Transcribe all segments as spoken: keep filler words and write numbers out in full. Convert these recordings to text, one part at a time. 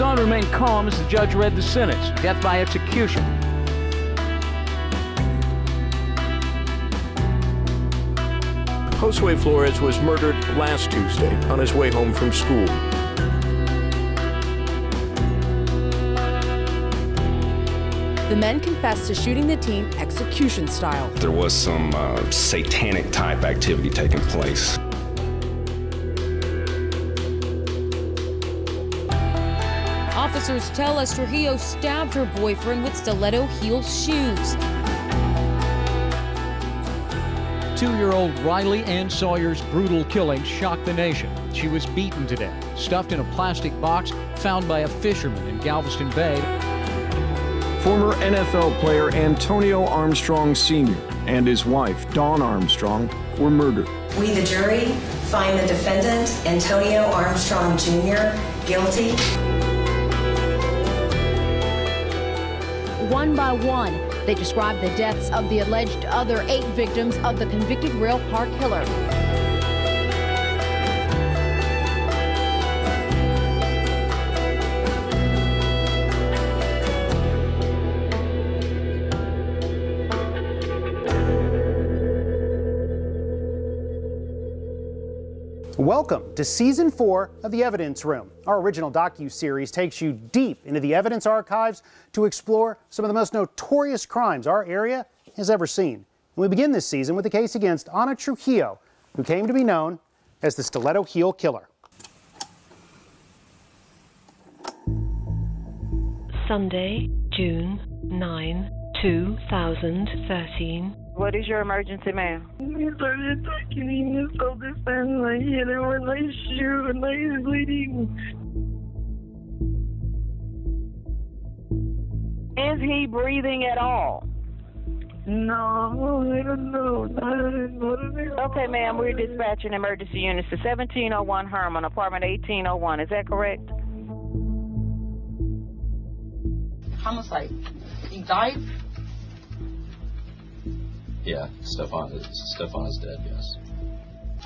son remained calm as the judge read the sentence, death by execution. Josue Flores was murdered last Tuesday on his way home from school. The men confessed to shooting the teen execution style. There was some uh, satanic type activity taking place. Officers tell us Trujillo stabbed her boyfriend with stiletto heel shoes. Two-year-old Riley Ann Sawyer's brutal killing shocked the nation. She was beaten to death, stuffed in a plastic box found by a fisherman in Galveston Bay. Former N F L player Antonio Armstrong Senior and his wife, Dawn Armstrong, were murdered. We, the jury, find the defendant, Antonio Armstrong Junior, guilty. One by one, they described the deaths of the alleged other eight victims of the convicted rail car killer. Welcome to Season four of The Evidence Room. Our original docu-series takes you deep into the evidence archives to explore some of the most notorious crimes our area has ever seen. And we begin this season with the case against Ana Trujillo, who came to be known as the Stiletto Heel Killer. Sunday, June ninth, two thousand thirteen. What is your emergency, ma'am? They started attacking him and so this time I hit him and I shoot and I was bleeding. Is he breathing at all? No, I don't know. Okay, ma'am, we're dispatching emergency units to seventeen oh one Herman, apartment eighteen oh one. Is that correct? Homicide. He died? Yeah, Stefan is, Stefan is dead, yes.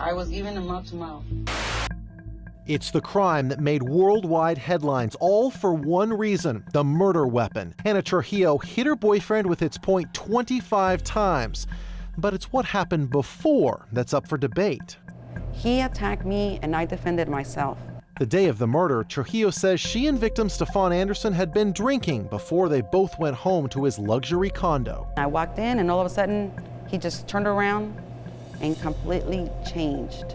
I was giving him mouth to mouth. It's the crime that made worldwide headlines, all for one reason, the murder weapon. Ana Trujillo hit her boyfriend with its point twenty-five times. But it's what happened before that's up for debate. He attacked me and I defended myself. The day of the murder, Trujillo says she and victim Stefan Andersson had been drinking before they both went home to his luxury condo. I walked in and all of a sudden he just turned around and completely changed.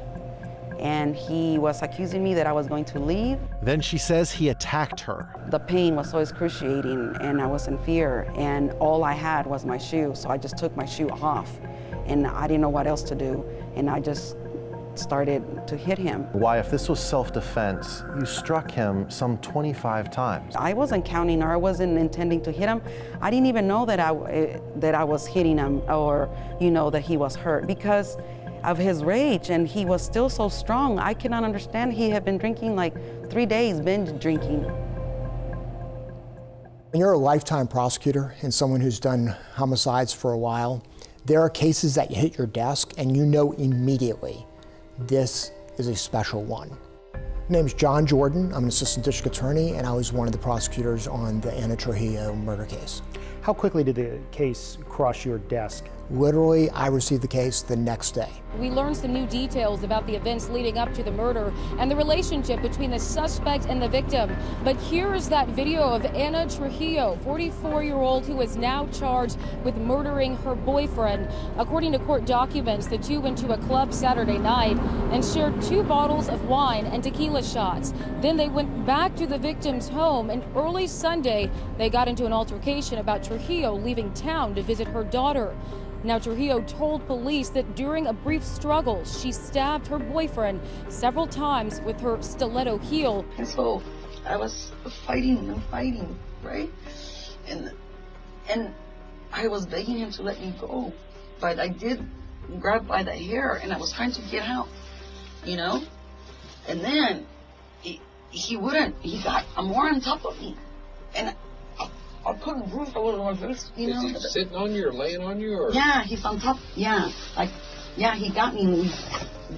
And he was accusing me that I was going to leave. Then she says he attacked her. The pain was so excruciating and I was in fear and all I had was my shoe. So I just took my shoe off and I didn't know what else to do and I just started to hit him. Why, if this was self-defense, you struck him some twenty-five times. I wasn't counting or I wasn't intending to hit him. I didn't even know that I, that I was hitting him or, you know, that he was hurt because of his rage and he was still so strong. I cannot understand. He had been drinking like three days, binge drinking. When you're a lifetime prosecutor and someone who's done homicides for a while, there are cases that hit your desk and you know immediately this is a special one. My name's John Jordan. I'm an assistant district attorney, and I was one of the prosecutors on the Ana Trujillo murder case. How quickly did the case cross your desk? Literally, I received the case the next day. We learned some new details about the events leading up to the murder and the relationship between the suspect and the victim. But here is that video of Ana Trujillo, forty-four-year-old, who is now charged with murdering her boyfriend. According to court documents, the two went to a club Saturday night and shared two bottles of wine and tequila shots. Then they went back to the victim's home, and early Sunday, they got into an altercation about Trujillo leaving town to visit her daughter. Now, Trujillo told police that during a brief struggle, she stabbed her boyfriend several times with her stiletto heel. And so I was fighting and fighting, right? And and I was begging him to let me go. But I did grab by the hair and I was trying to get out, you know? And then he, he wouldn't. He got more on top of me. And I couldn't move a little on this, you know. Is he sitting on you or laying on you? Or? Yeah, he's on top. Yeah, like, yeah, he got me.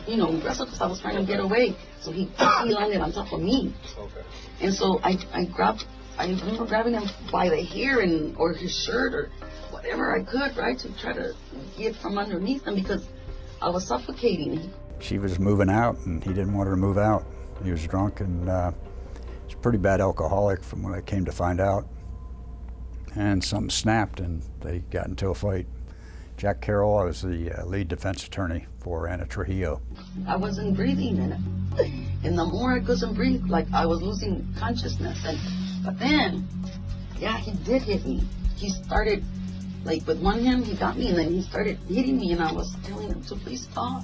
you know, wrestled because I was trying to get away. So he, he landed on top of me. Okay. And so I, I grabbed, I remember grabbing him by the hair and or his shirt or whatever I could, right, to try to get from underneath him because I was suffocating. She was moving out, and he didn't want her to move out. He was drunk, and uh, he was a pretty bad alcoholic from what I came to find out. And something snapped, and they got into a fight. Jack Carroll, I was the uh, lead defense attorney for Ana Trujillo. I wasn't breathing, and, and the more I couldn't breathe, like I was losing consciousness. And but then, yeah, he did hit me. He started, like with one hand, he got me, and then he started hitting me, and I was telling him to please stop.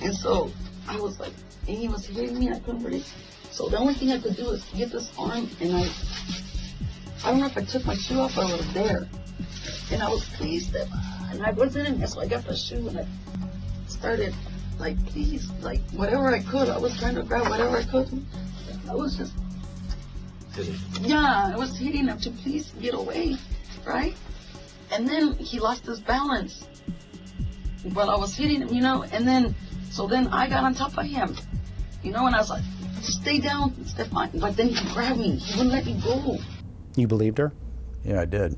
And so I was like, and he was hitting me, I couldn't breathe. So the only thing I could do is get this arm, and I, I don't know if I took my shoe off, I was there. And I was pleased that, and I wasn't in there, so I got the shoe, and I started, like, please, like, whatever I could. I was trying to grab whatever I could. I was just, yeah, I was hitting him to please get away, right? And then he lost his balance while I was hitting him, you know, and then, so then I got on top of him, you know, and I was like, stay down, Stefan. But then he grabbed me. He wouldn't let me go. You believed her? Yeah, I did.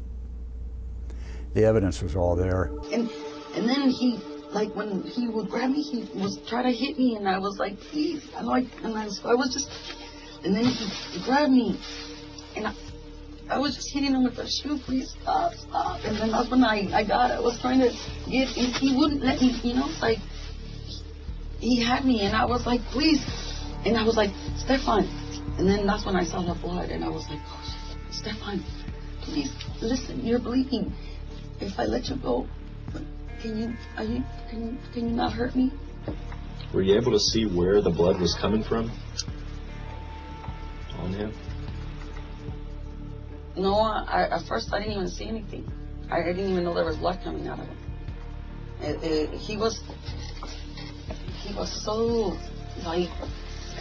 The evidence was all there. And and then he, like, when he would grab me, he was trying to hit me, and I was like, please. I'm like, and I was, I was just, and then he grabbed me, and I, I was just hitting him with a shoe, please stop, stop. And then that's when I, I got, I was trying to get, and he wouldn't let me, you know, like, he had me, and I was like, please. And I was like, Stefan. And then that's when I saw the blood, and I was like, oh, Stefan, please, listen, you're bleeding. If I let you go, can you, are you, can you, can you not hurt me? Were you able to see where the blood was coming from on him? No, I, at first I didn't even see anything. I didn't even know there was blood coming out of him. It, it, he was, he was so, like,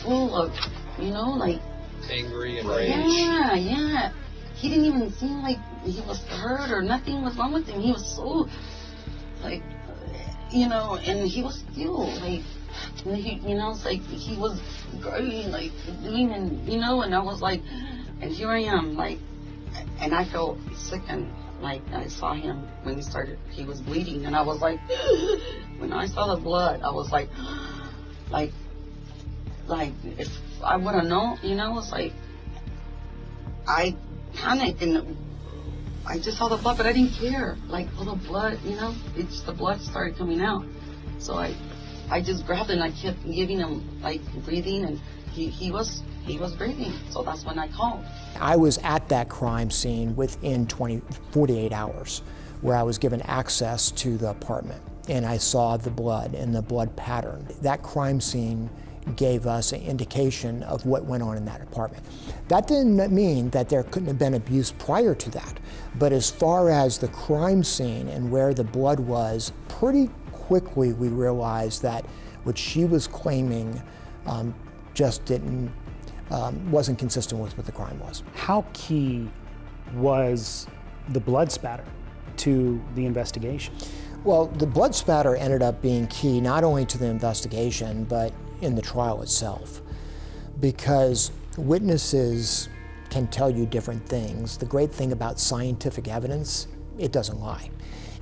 full of, you know, like... angry and rage. Yeah, yeah. He didn't even seem like he was hurt or nothing was wrong with him. He was so, like, you know, and he was still, like, he, you know, it's like he was growing, like, doing, and, you know, and I was like, and here I am, like, and I felt sick, and, like, I saw him when he started, he was bleeding, and I was like, when I saw the blood, I was like, like, like, if I would have known, you know, it's like, I panicked, and I just saw the blood, but I didn't care. Like, all the blood, you know, it's the blood started coming out. So I, I just grabbed it, and I kept giving him, like, breathing, and he, he was, he was breathing. So that's when I called. I was at that crime scene within twenty, forty-eight hours, where I was given access to the apartment, and I saw the blood and the blood pattern. That crime scene gave us an indication of what went on in that apartment. That didn't mean that there couldn't have been abuse prior to that, but as far as the crime scene and where the blood was, pretty quickly we realized that what she was claiming um, just didn't, um, wasn't consistent with what the crime was. How key was the blood spatter to the investigation? Well, the blood spatter ended up being key not only to the investigation, but in the trial itself, because witnesses can tell you different things. The great thing about scientific evidence, it doesn't lie.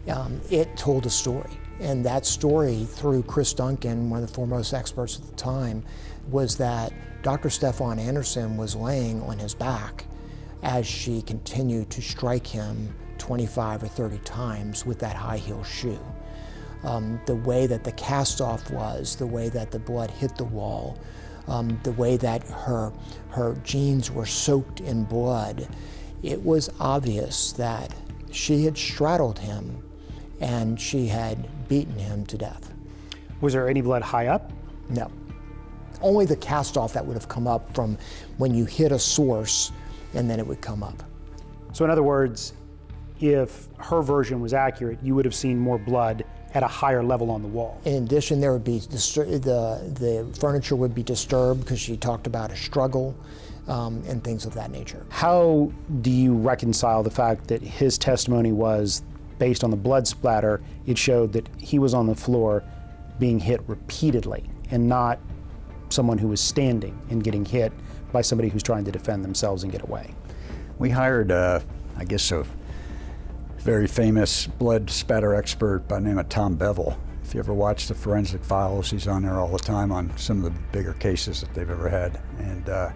Um, it told a story, and that story, through Chris Duncan, one of the foremost experts at the time, was that Doctor Stefan Andersson was laying on his back as she continued to strike him twenty-five or thirty times with that high heel shoe. Um, the way that the cast-off was, the way that the blood hit the wall, um, the way that her, her jeans were soaked in blood, it was obvious that she had straddled him and she had beaten him to death. Was there any blood high up? No. Only the cast-off that would have come up from when you hit a source, and then it would come up. So in other words, if her version was accurate, you would have seen more blood at a higher level on the wall. In addition, there would be the, the furniture would be disturbed because she talked about a struggle um, and things of that nature. How do you reconcile the fact that his testimony was based on the blood splatter? It showed that he was on the floor, being hit repeatedly and not someone who was standing and getting hit by somebody who's trying to defend themselves and get away. We hired, uh, I guess, a very famous blood spatter expert by the name of Tom Bevel. If you ever watch the Forensic Files, he's on there all the time on some of the bigger cases that they've ever had. And uh,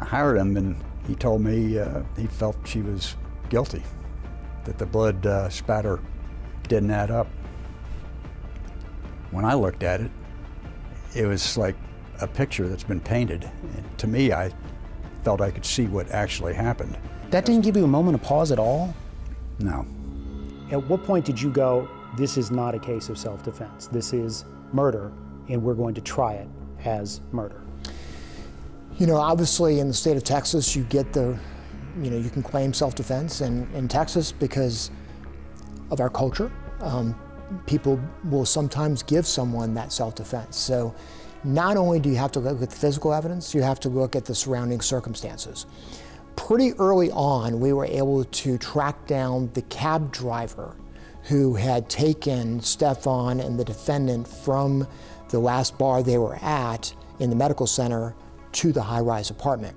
I hired him, and he told me uh, he felt she was guilty, that the blood uh, spatter didn't add up. When I looked at it, it was like a picture that's been painted. And to me, I felt I could see what actually happened. That didn't give you a moment of pause at all? No. At what point did you go, this is not a case of self-defense, this is murder, and we're going to try it as murder? You know, obviously in the state of Texas, you get the, you know, you can claim self-defense in, in Texas because of our culture. Um, people will sometimes give someone that self-defense. So not only do you have to look at the physical evidence, you have to look at the surrounding circumstances. Pretty early on, we were able to track down the cab driver who had taken Stefan and the defendant from the last bar they were at in the medical center to the high-rise apartment.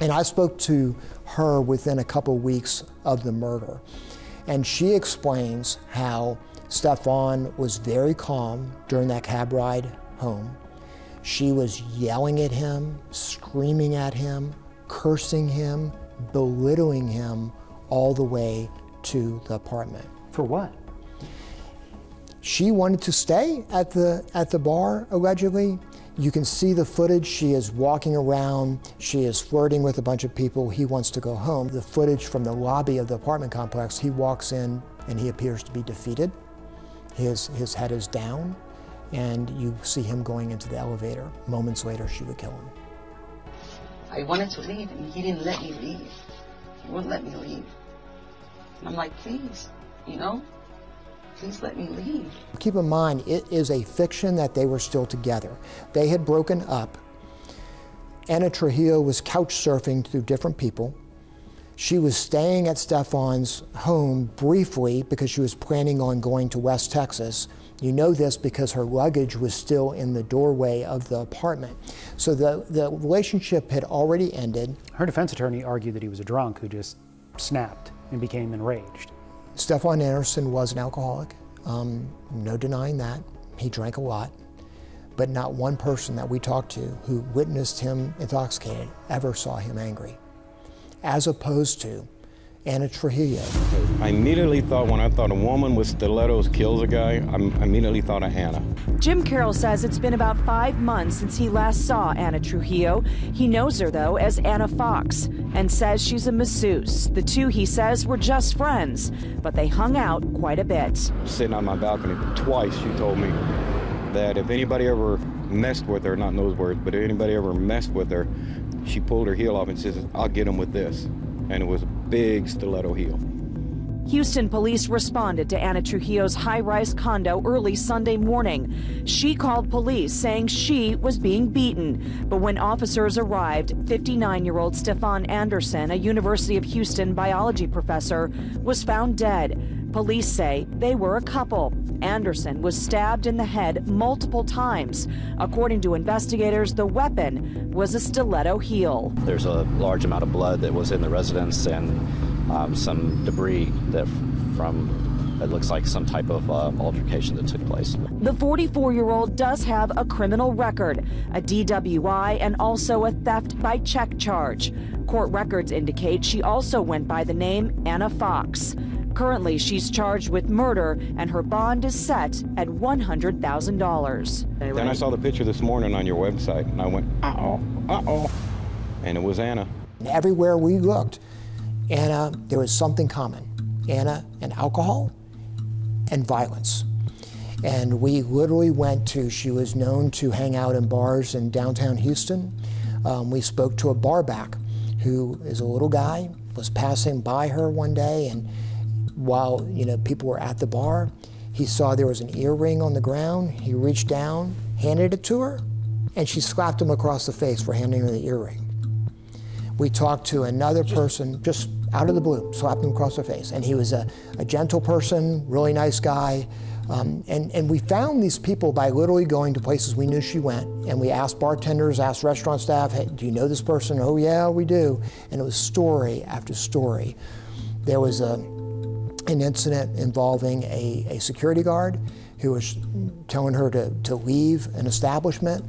And I spoke to her within a couple weeks of the murder. And she explains how Stefan was very calm during that cab ride home. She was yelling at him, screaming at him, cursing him, belittling him all the way to the apartment. For what? She wanted to stay at the, at the bar, allegedly. You can see the footage. She is walking around. She is flirting with a bunch of people. He wants to go home. The footage from the lobby of the apartment complex, he walks in and he appears to be defeated. His, his head is down, and you see him going into the elevator. Moments later, she would kill him. I wanted to leave, and he didn't let me leave. He wouldn't let me leave. And I'm like, please, you know, please let me leave. Keep in mind, it is a fiction that they were still together. They had broken up. Ana Trujillo was couch surfing through different people. She was staying at Stefan's home briefly because she was planning on going to West Texas. You know this because her luggage was still in the doorway of the apartment. So the, the relationship had already ended. Her defense attorney argued that he was a drunk who just snapped and became enraged. Stefan Andersson was an alcoholic, um, no denying that. He drank a lot, but not one person that we talked to who witnessed him intoxicated ever saw him angry, as opposed to Ana Trujillo. I immediately thought when I thought a woman with stilettos kills a guy, I immediately thought of Ana. Jim Carroll says it's been about five months since he last saw Ana Trujillo. He knows her, though, as Ana Fox, and says she's a masseuse. The two, he says, were just friends, but they hung out quite a bit. Sitting on my balcony, twice she told me that if anybody ever messed with her, not in those words, but if anybody ever messed with her, she pulled her heel off and says, I'll get him with this. And it was a big stiletto heel. Houston police responded to Ana Trujillo's high-rise condo early Sunday morning. She called police saying she was being beaten. But when officers arrived, fifty-nine-year-old Stefan Andersson, a University of Houston biology professor, was found dead. Police say they were a couple. Andersson was stabbed in the head multiple times. According to investigators, the weapon was a stiletto heel. There's a large amount of blood that was in the residence and um, some debris that from it looks like some type of uh, altercation that took place. The forty-four-year-old does have a criminal record, a D W I, and also a theft by check charge. Court records indicate she also went by the name Ana Fox. Currently, she's charged with murder, and her bond is set at one hundred thousand dollars. Then I saw the picture this morning on your website, and I went, uh-oh, uh-oh, and it was Ana. Everywhere we looked, Ana, there was something common. Ana and alcohol and violence. And we literally went to, she was known to hang out in bars in downtown Houston. Um, we spoke to a barback who is a little guy, was passing by her one day, and while, you know, people were at the bar, he saw there was an earring on the ground. He reached down, handed it to her, and she slapped him across the face for handing her the earring. We talked to another person, just out of the blue, slapped him across the face. And he was a, a gentle person, really nice guy, Um, and, and we found these people by literally going to places we knew she went. And we asked bartenders, asked restaurant staff, hey, do you know this person? Oh yeah, we do. And it was story after story. There was a, an incident involving a, a security guard who was telling her to, to leave an establishment.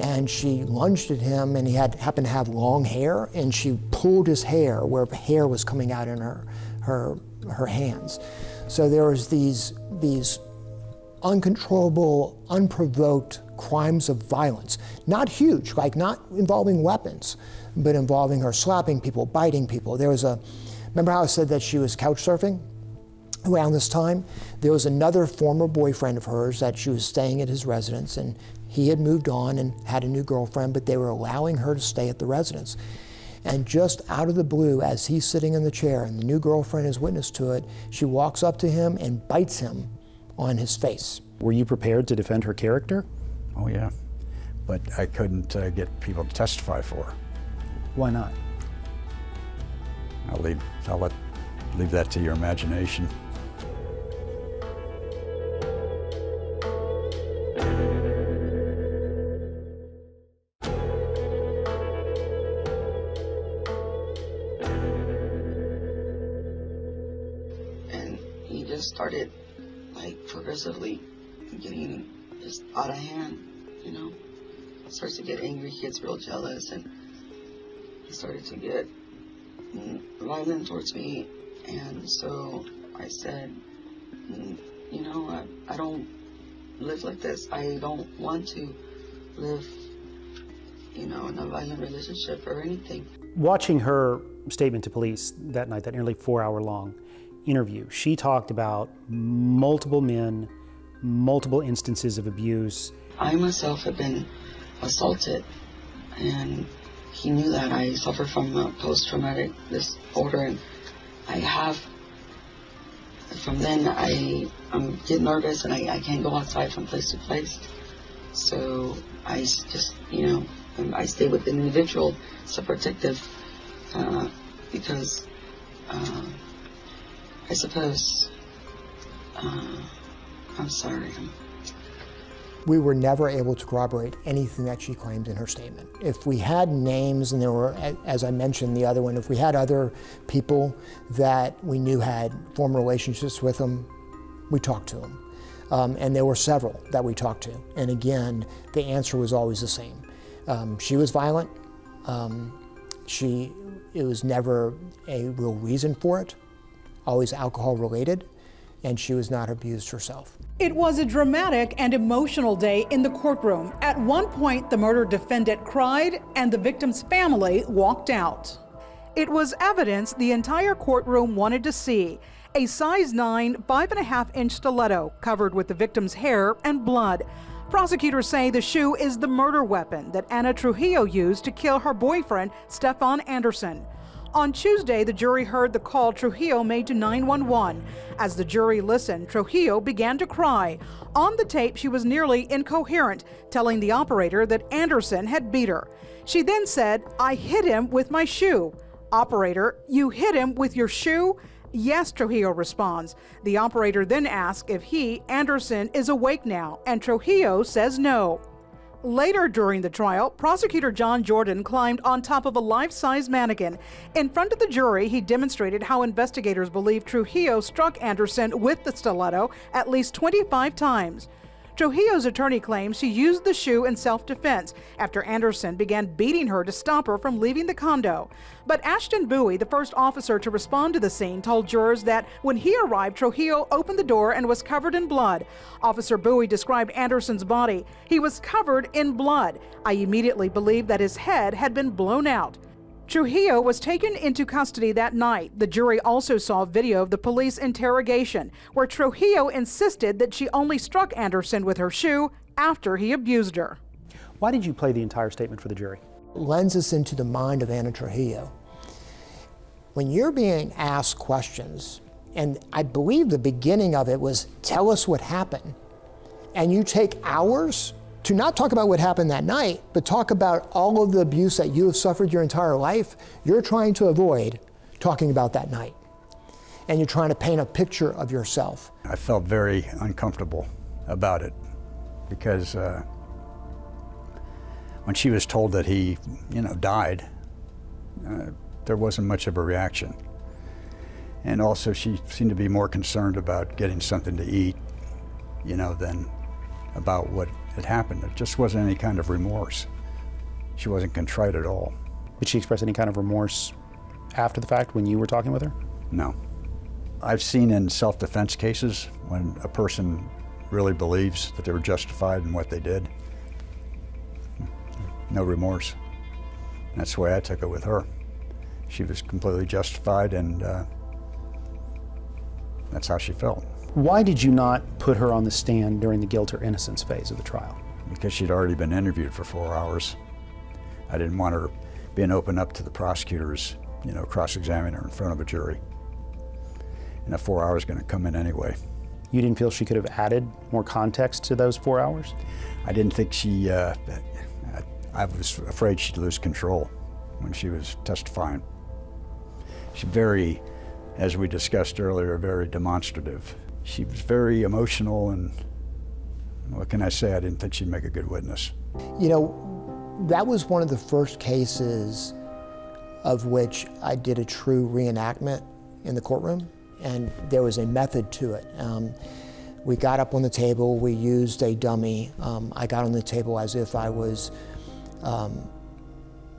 And she lunged at him, and he had happened to have long hair, and she pulled his hair where hair was coming out in her, her, her hands. So there was these, these uncontrollable, unprovoked crimes of violence. Not huge, like not involving weapons, but involving her slapping people, biting people. There was a, remember how I said that she was couch surfing? Around this time, there was another former boyfriend of hers that she was staying at his residence, and he had moved on and had a new girlfriend, but they were allowing her to stay at the residence. And just out of the blue, as he's sitting in the chair and the new girlfriend is witness to it, she walks up to him and bites him on his face. Were you prepared to defend her character? Oh yeah, but I couldn't uh, get people to testify for her. Why not? I'll leave, I'll let, leave that to your imagination. Started like progressively getting just out of hand, you know. Starts to get angry, gets real jealous, and he started to get violent towards me. And so I said, you know, I, I don't live like this. I don't want to live, you know, in a violent relationship or anything. Watching her statement to police that night, that nearly four hour long interview, she talked about multiple men, multiple instances of abuse. I myself have been assaulted, and he knew that I suffer from a post-traumatic disorder, and I have, from then I um, get nervous, and I, I can't go outside from place to place. So I just, you know, I stay with an individual, so protective, uh, because uh, I suppose, uh, I'm sorry. We were never able to corroborate anything that she claimed in her statement. If we had names, and there were, as I mentioned, the other one, if we had other people that we knew had former relationships with them, we talked to them. Um, and there were several that we talked to. And again, the answer was always the same. Um, she was violent. Um, she, it was never a real reason for it. Always alcohol related, and she was not abused herself. It was a dramatic and emotional day in the courtroom. At one point, the murder defendant cried and the victim's family walked out. It was evidence the entire courtroom wanted to see. A size nine, five and a half inch stiletto covered with the victim's hair and blood. Prosecutors say the shoe is the murder weapon that Ana Trujillo used to kill her boyfriend, Stefan Andersson. On Tuesday, the jury heard the call Trujillo made to nine one one. As the jury listened, Trujillo began to cry. On the tape, she was nearly incoherent, telling the operator that Andersson had beat her. She then said, "I hit him with my shoe." "Operator, you hit him with your shoe?" "Yes," Trujillo responds. The operator then asks if he, Andersson, is awake now, and Trujillo says no. Later during the trial, prosecutor John Jordan climbed on top of a life-size mannequin. In front of the jury, he demonstrated how investigators believe Trujillo struck Andersson with the stiletto at least twenty-five times. Trujillo's attorney claims she used the shoe in self-defense after Andersson began beating her to stop her from leaving the condo. But Ashton Bowie, the first officer to respond to the scene, told jurors that when he arrived, Trujillo opened the door and was covered in blood. Officer Bowie described Anderson's body. "He was covered in blood. I immediately believed that his head had been blown out." Trujillo was taken into custody that night. The jury also saw video of the police interrogation, where Trujillo insisted that she only struck Andersson with her shoe after he abused her. Why did you play the entire statement for the jury? Lends us into the mind of Ana Trujillo. When you're being asked questions, and I believe the beginning of it was, tell us what happened, and you take hours to not talk about what happened that night, but talk about all of the abuse that you have suffered your entire life, you're trying to avoid talking about that night. and you're trying to paint a picture of yourself. I felt very uncomfortable about it because uh, when she was told that he, you know, died, uh, there wasn't much of a reaction. And also she seemed to be more concerned about getting something to eat, you know, than about what had happened. There just wasn't any kind of remorse. She wasn't contrite at all. Did she express any kind of remorse after the fact when you were talking with her? No. I've seen in self-defense cases when a person really believes that they were justified in what they did, no remorse. That's the way I took it with her. She was completely justified, and uh, that's how she felt. Why did you not put her on the stand during the guilt or innocence phase of the trial? Because she'd already been interviewed for four hours. I didn't want her being open up to the prosecutors, you know, cross-examining her in front of a jury. And that four hours going to come in anyway. You didn't feel she could have added more context to those four hours? I didn't think she, uh, I, I was afraid she'd lose control when she was testifying. She's very, as we discussed earlier, very demonstrative. She was very emotional, and what can I say? I didn't think she'd make a good witness. You know, that was one of the first cases of which I did a true reenactment in the courtroom, and there was a method to it. Um, we got up on the table, we used a dummy. Um, I got on the table as if I was um,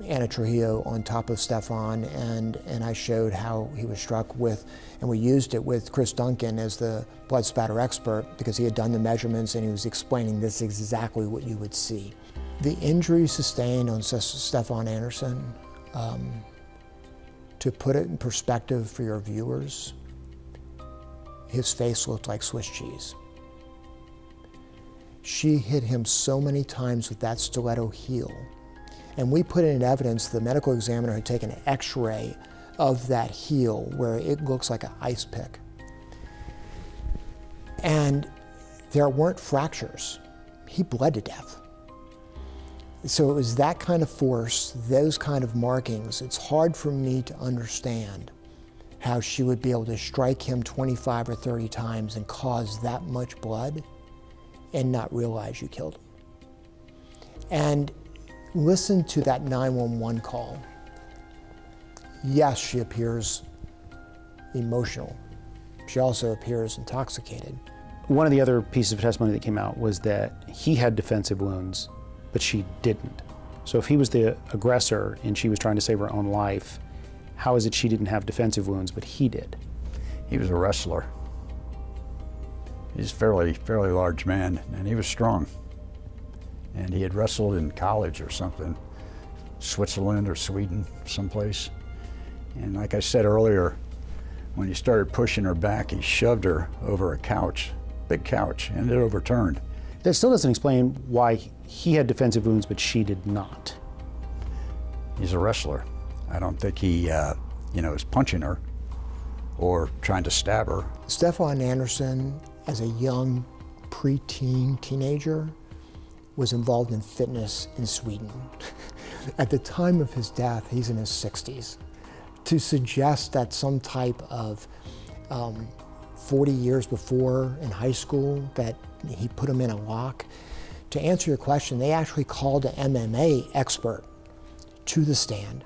Ana Trujillo on top of Stefan, and, and I showed how he was struck with, and we used it with Chris Duncan as the blood spatter expert because he had done the measurements and he was explaining this exactly what you would see. The injury sustained on Stefan Andersson, um, to put it in perspective for your viewers, his face looked like Swiss cheese. She hit him so many times with that stiletto heel. And we put in evidence, the medical examiner had taken an x-ray of that heel where it looks like an ice pick. And there weren't fractures. He bled to death. So it was that kind of force, those kind of markings. It's hard for me to understand how she would be able to strike him twenty-five or thirty times and cause that much blood and not realize you killed him. And listen to that nine one one call. Yes, she appears emotional. She also appears intoxicated. One of the other pieces of testimony that came out was that he had defensive wounds, but she didn't. So if he was the aggressor and she was trying to save her own life, how is it she didn't have defensive wounds, but he did? He was a wrestler. He's a fairly, fairly large man, and he was strong. And he had wrestled in college or something, Switzerland or Sweden, someplace. And like I said earlier, when he started pushing her back, he shoved her over a couch, big couch, and it overturned. That still doesn't explain why he had defensive wounds, but she did not. He's a wrestler. I don't think he, uh, you know, is punching her or trying to stab her. Stefan Andersson, as a young preteen teenager, was involved in fitness in Sweden. At the time of his death, he's in his sixties. To suggest that some type of um, forty years before in high school that he put him in a lock. To answer your question, they actually called an M M A expert to the stand,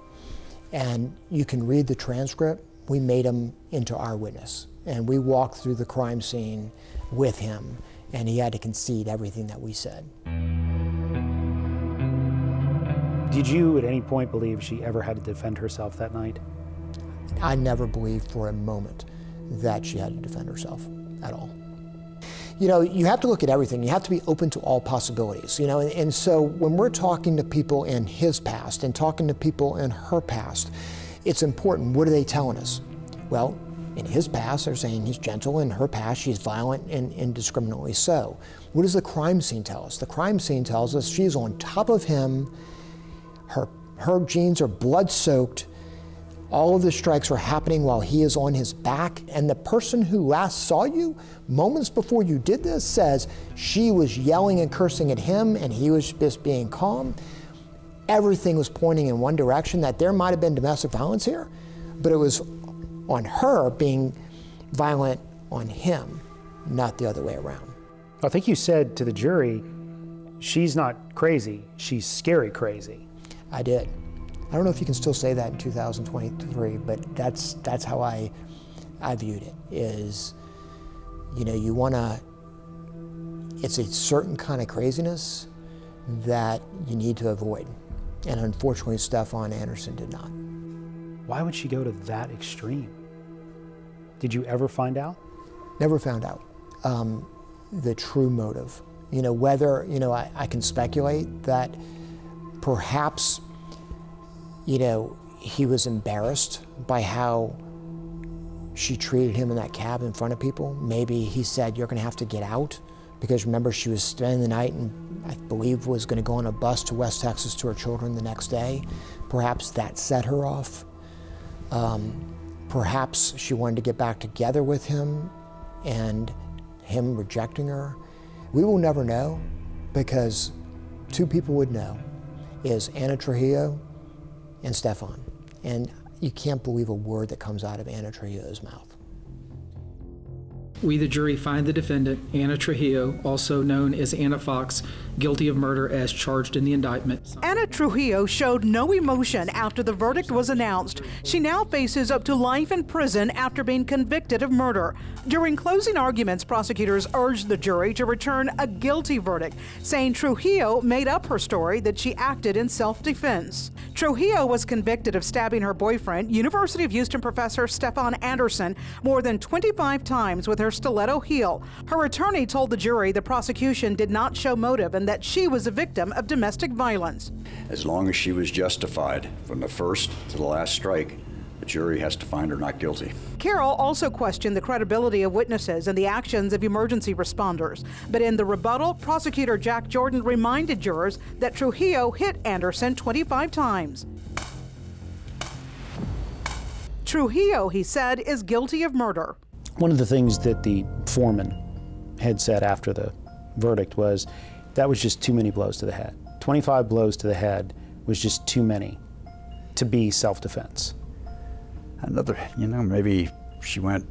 and you can read the transcript. We made him into our witness, and we walked through the crime scene with him, and he had to concede everything that we said. Did you at any point believe she ever had to defend herself that night? I never believed for a moment that she had to defend herself at all. You know, you have to look at everything. You have to be open to all possibilities, you know, and, and so when we're talking to people in his past and talking to people in her past, it's important. What are they telling us? Well, in his past, they're saying he's gentle. In her past, she's violent and indiscriminately so. What does the crime scene tell us? The crime scene tells us she's on top of him. Her, her jeans are blood-soaked. All of the strikes are happening while he is on his back. And the person who last saw you, moments before you did this, says she was yelling and cursing at him and he was just being calm. Everything was pointing in one direction, that there might have been domestic violence here, but it was on her being violent on him, not the other way around. I think you said to the jury, she's not crazy, she's scary crazy. I did. I don't know if you can still say that in two thousand twenty-three, but that's that's how I I viewed it. Is, you know, you wanna, it's a certain kind of craziness that you need to avoid. And unfortunately, Stefan Andersson did not. Why would she go to that extreme? Did you ever find out? Never found out um, the true motive. You know, whether, you know, I, I can speculate that perhaps, you know, he was embarrassed by how she treated him in that cab in front of people. Maybe he said, you're gonna have to get out, because remember, she was spending the night and I believe was gonna go on a bus to West Texas to her children the next day. Perhaps that set her off. Um, perhaps she wanted to get back together with him and him rejecting her. We will never know, because two people would know, is Ana Trujillo and Stefan. And you can't believe a word that comes out of Ana Trujillo's mouth. We, the jury, find the defendant, Ana Trujillo, also known as Ana Fox, guilty of murder as charged in the indictment. Ana Trujillo showed no emotion after the verdict was announced. She now faces up to life in prison after being convicted of murder. During closing arguments, prosecutors urged the jury to return a guilty verdict, saying Trujillo made up her story that she acted in self-defense. Trujillo was convicted of stabbing her boyfriend, University of Houston professor Stefan Andersson, more than twenty-five times with her stiletto heel. Her attorney told the jury the prosecution did not show motive and that she was a victim of domestic violence. As long as she was justified from the first to the last strike, the jury has to find her not guilty. Carroll also questioned the credibility of witnesses and the actions of emergency responders. But in the rebuttal, prosecutor Jack Jordan reminded jurors that Trujillo hit Andersson twenty-five times. Trujillo, he said, is guilty of murder. One of the things that the foreman had said after the verdict was that was just too many blows to the head. twenty-five blows to the head was just too many to be self-defense. Another, you know, maybe she went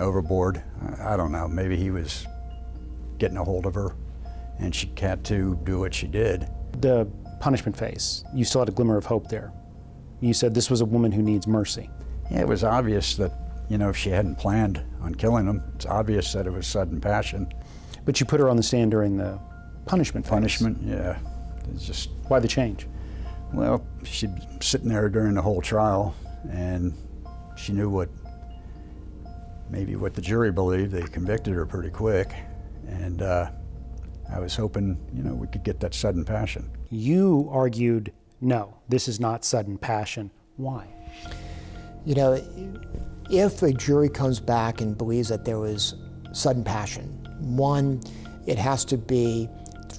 overboard. I don't know, maybe he was getting a hold of her and she had to do what she did. The punishment phase, you still had a glimmer of hope there. You said this was a woman who needs mercy. Yeah, it was obvious that, you know, if she hadn't planned on killing him, it's obvious that it was sudden passion. But you put her on the stand during the punishment phase. Punishment, yeah. It's just... Why the change? Well, she'd been sitting there during the whole trial, and she knew what, maybe what the jury believed. They convicted her pretty quick, and uh, I was hoping, you know, we could get that sudden passion. You argued, no, this is not sudden passion. Why? You know, it, if a jury comes back and believes that there was sudden passion, one, it has to be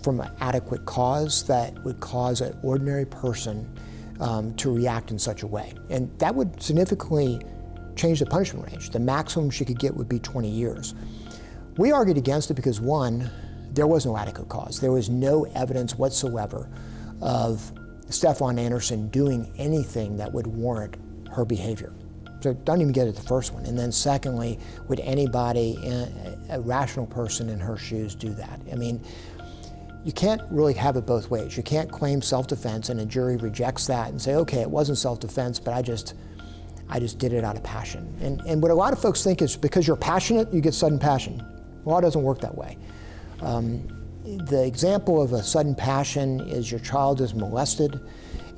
from an adequate cause that would cause an ordinary person um, to react in such a way. And that would significantly change the punishment range. The maximum she could get would be twenty years. We argued against it because, one, there was no adequate cause. There was no evidence whatsoever of Stefan Andersson doing anything that would warrant her behavior. So don't even get it the first one. And then secondly, would anybody, a rational person in her shoes, do that? I mean, you can't really have it both ways. You can't claim self-defense and a jury rejects that and say, okay, it wasn't self-defense, but I just, I just did it out of passion. And, and what a lot of folks think is because you're passionate, you get sudden passion. Well, it doesn't work that way. Um, the example of a sudden passion is your child is molested,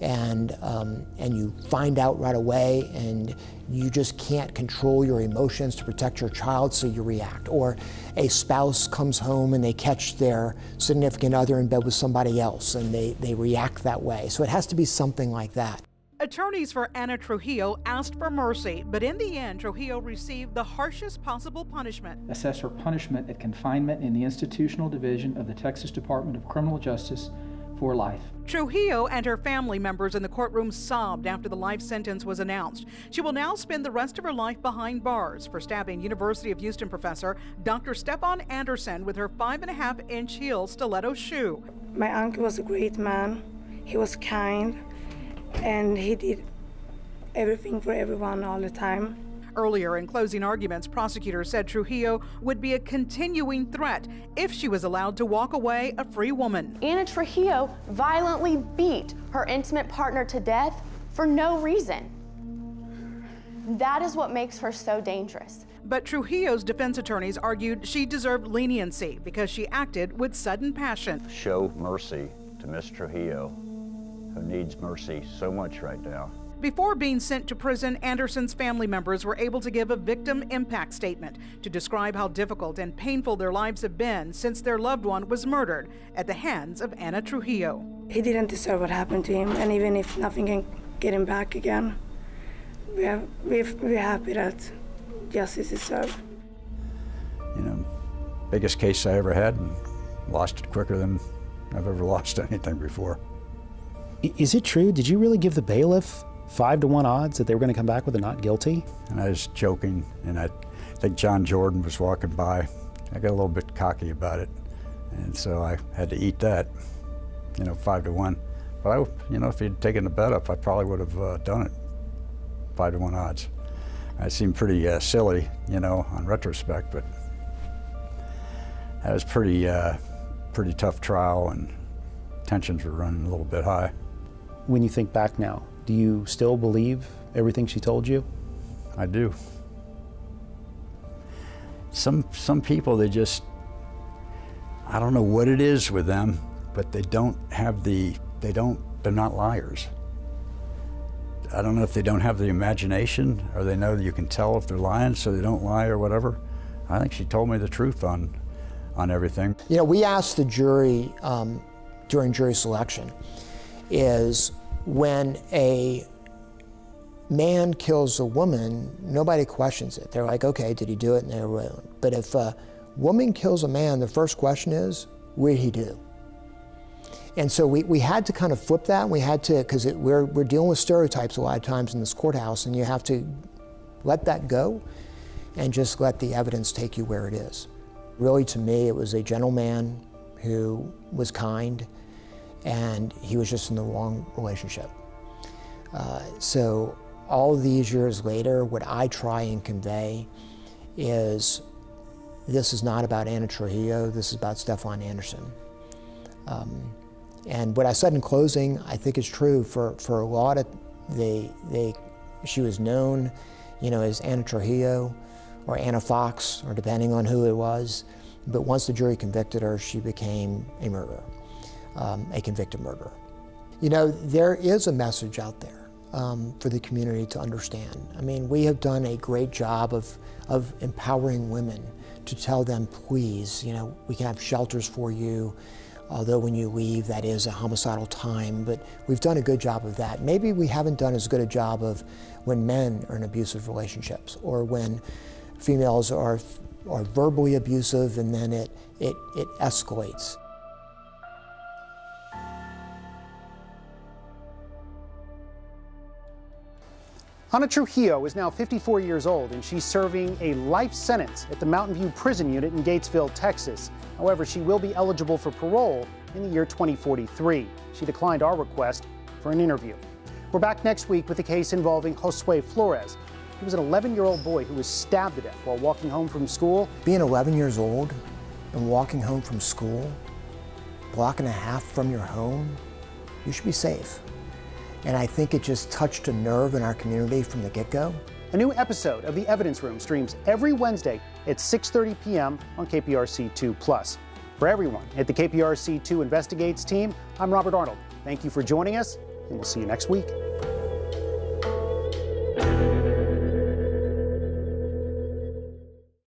and um, and you find out right away and you just can't control your emotions to protect your child, so you react. Or a spouse comes home and they catch their significant other in bed with somebody else and they, they react that way. So it has to be something like that. Attorneys for Ana Trujillo asked for mercy, but in the end, Trujillo received the harshest possible punishment. Assess her punishment at confinement in the Institutional Division of the Texas Department of Criminal Justice for life. Trujillo and her family members in the courtroom sobbed after the life sentence was announced. She will now spend the rest of her life behind bars for stabbing University of Houston professor Doctor Stefan Andersson with her five and a half inch heel stiletto shoe. My uncle was a great man. He was kind, and he did everything for everyone all the time. Earlier in closing arguments, prosecutors said Trujillo would be a continuing threat if she was allowed to walk away a free woman. Ana Trujillo violently beat her intimate partner to death for no reason. That is what makes her so dangerous. But Trujillo's defense attorneys argued she deserved leniency because she acted with sudden passion. Show mercy to Miss Trujillo, who needs mercy so much right now. Before being sent to prison, Anderson's family members were able to give a victim impact statement to describe how difficult and painful their lives have been since their loved one was murdered at the hands of Ana Trujillo. He didn't deserve what happened to him, and even if nothing can get him back again, we are, we're, we're happy that justice is served. You know, biggest case I ever had, and lost it quicker than I've ever lost anything before. Is it true? Did you really give the bailiff five to one odds that they were going to come back with a not guilty? And I was joking, and I think John Jordan was walking by. I got a little bit cocky about it, and so I had to eat that, you know, five to one. But I, you know, if he'd taken the bet up, I probably would have uh, done it, five to one odds. I seemed pretty uh, silly, you know, on retrospect, but that was pretty, uh, pretty tough trial, and tensions were running a little bit high. When you think back now, do you still believe everything she told you? I do. Some, some people, they just, I don't know what it is with them, but they don't have the, they don't, they're not liars. I don't know if they don't have the imagination, or they know that you can tell if they're lying, so they don't lie or whatever. I think she told me the truth on, on everything. You know, we asked the jury um, during jury selection is, when a man kills a woman, nobody questions it. They're like, okay, did he do it? And they're around. But if a woman kills a man, the first question is, what did he do? And so we, we had to kind of flip that. We had to, because we're, we're dealing with stereotypes a lot of times in this courthouse, and you have to let that go and just let the evidence take you where it is. Really, to me, it was a gentleman who was kind, and he was just in the wrong relationship. Uh, so all these years later, what I try and convey is this is not about Ana Trujillo, this is about Stefan Andersson. Um, and what I said in closing, I think is true for, for a lot of, they, they, she was known, you know, as Ana Trujillo or Ana Fox, or depending on who it was, but once the jury convicted her, she became a murderer. Um, a convicted murderer. You know, there is a message out there um, for the community to understand. I mean, we have done a great job of, of empowering women to tell them, please, you know, we can have shelters for you, although when you leave, that is a homicidal time, but we've done a good job of that. Maybe we haven't done as good a job of when men are in abusive relationships, or when females are, are verbally abusive, and then it, it, it escalates. Ana Trujillo is now fifty-four years old, and she's serving a life sentence at the Mountain View Prison Unit in Gatesville, Texas. However, she will be eligible for parole in the year twenty forty-three. She declined our request for an interview. We're back next week with a case involving Josue Flores. He was an eleven-year-old boy who was stabbed to death while walking home from school. Being eleven years old and walking home from school, a block and a half from your home, you should be safe. And I think it just touched a nerve in our community from the get-go. A new episode of The Evidence Room streams every Wednesday at six thirty p m on K P R C two plus. For everyone at the K P R C two Investigates team, I'm Robert Arnold. Thank you for joining us, and we'll see you next week.